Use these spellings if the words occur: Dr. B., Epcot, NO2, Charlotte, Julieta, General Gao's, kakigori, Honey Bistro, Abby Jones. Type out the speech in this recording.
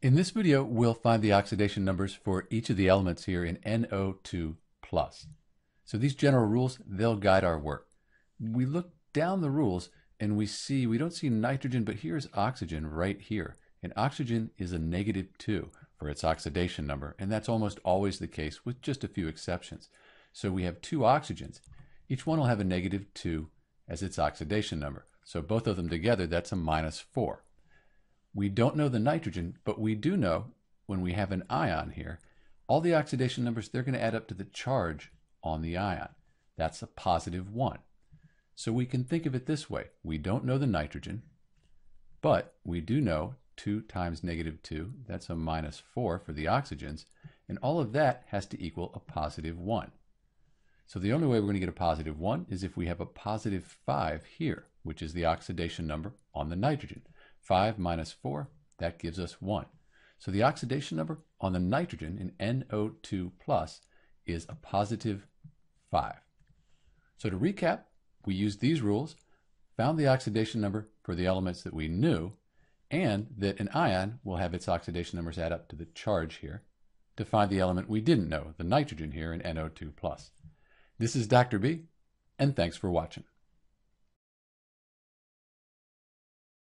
In this video, we'll find the oxidation numbers for each of the elements here in NO2+. So these general rules, they'll guide our work. We look down the rules and we don't see nitrogen, but here's oxygen right here. And oxygen is a -2 for its oxidation number, and that's almost always the case with just a few exceptions. So we have two oxygens. Each one will have a -2 as its oxidation number. So both of them together, that's a -4. We don't know the nitrogen, but we do know when we have an ion here, all the oxidation numbers, they're going to add up to the charge on the ion. That's a +1. So we can think of it this way. We don't know the nitrogen, but we do know 2 times -2. That's a -4 for the oxygens. And all of that has to equal a +1. So the only way we're going to get a +1 is if we have a +5 here, which is the oxidation number on the nitrogen. 5 - 4, that gives us 1. So the oxidation number on the nitrogen in NO2+ is a +5. So to recap, we used these rules, found the oxidation number for the elements that we knew, and that an ion will have its oxidation numbers add up to the charge here, to find the element we didn't know, the nitrogen here in NO2+. This is Dr. B, and thanks for watching.